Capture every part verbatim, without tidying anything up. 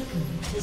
Welcome to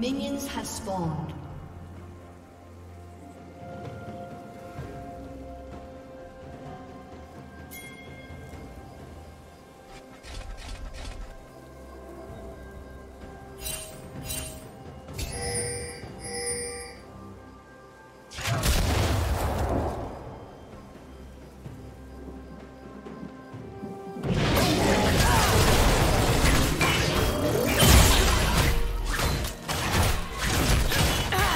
Minions has spawned. Ah!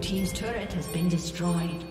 Team's turret has been destroyed.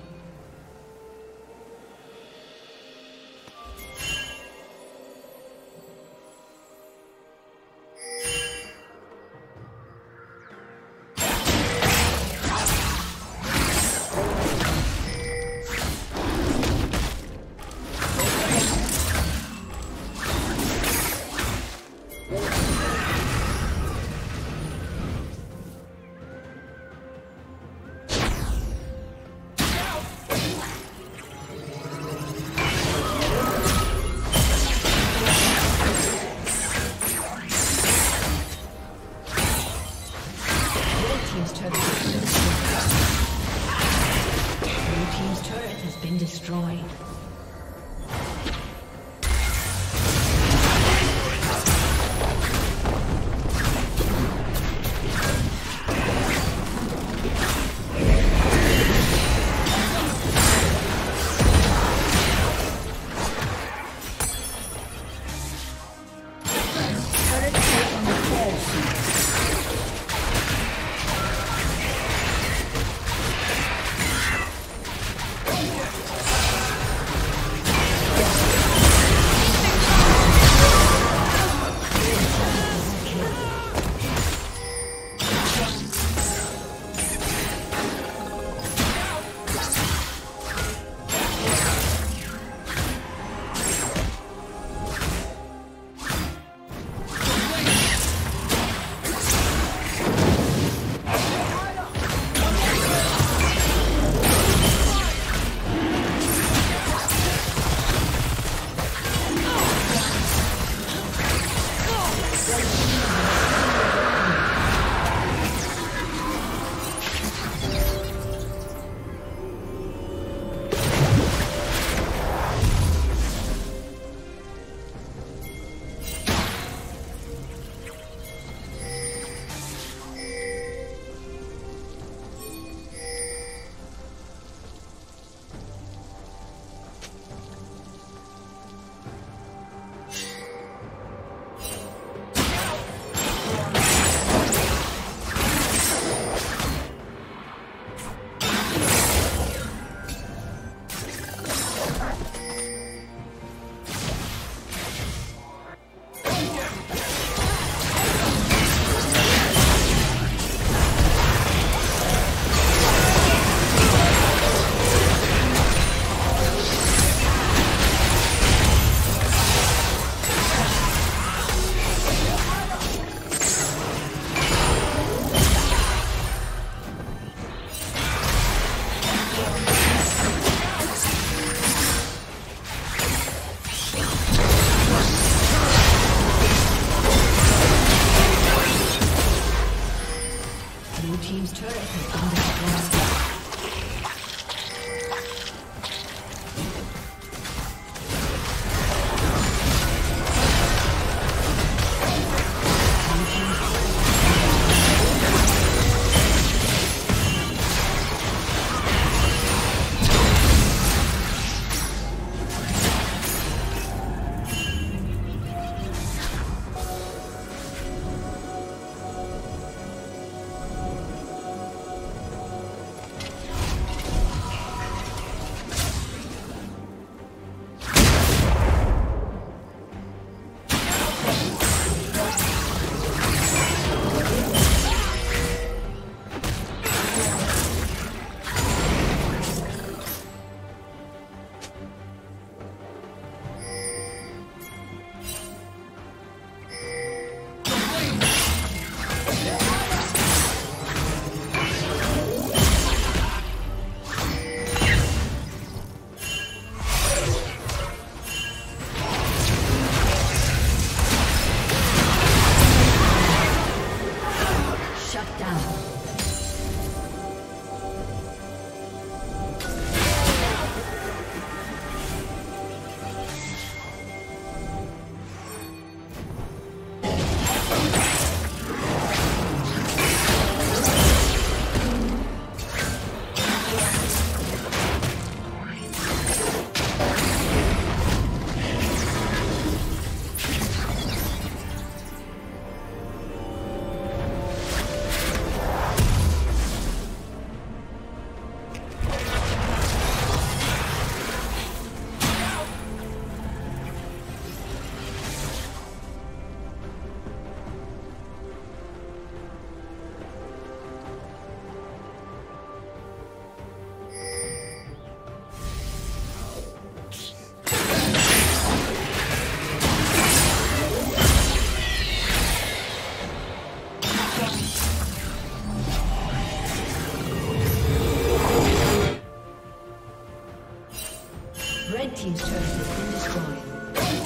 team's turret has been destroyed. Blue team's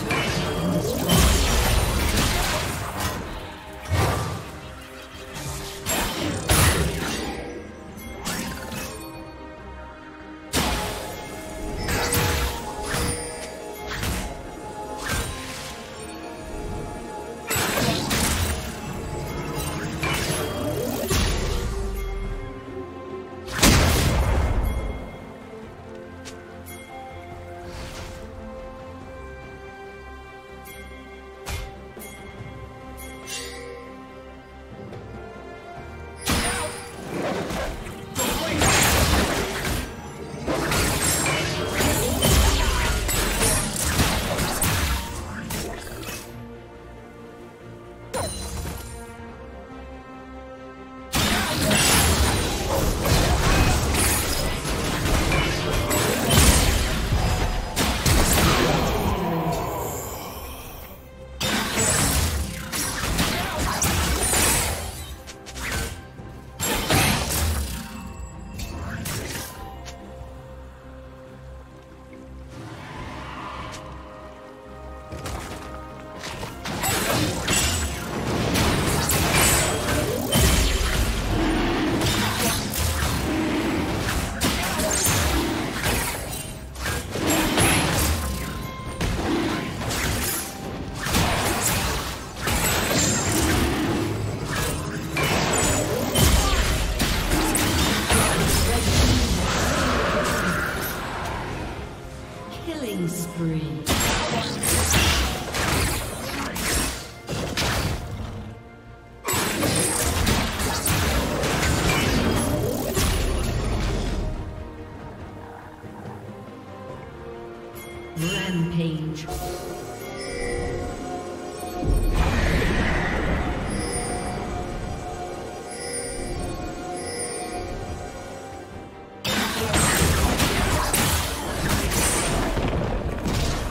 turret has been destroyed. Rampage.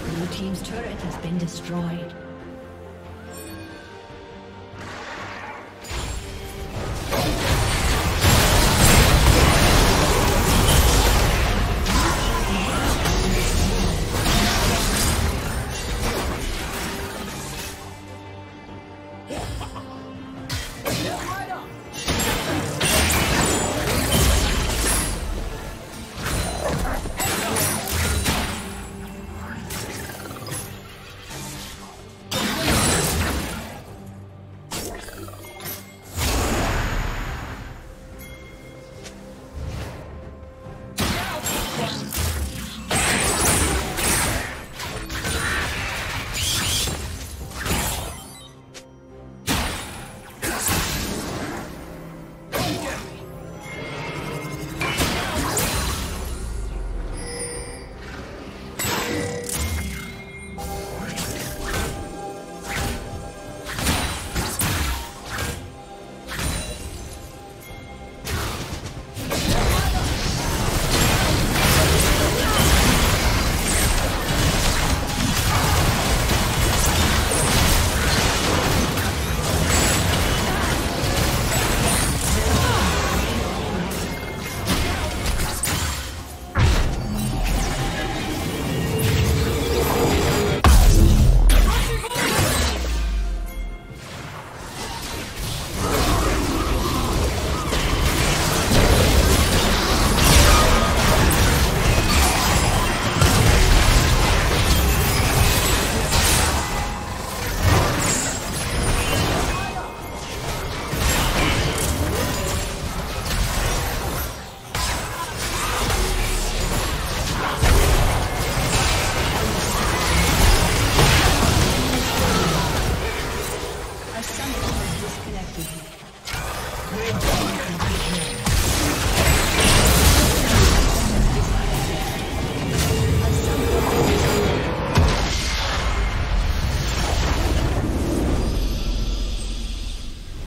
Blue team's turret has been destroyed.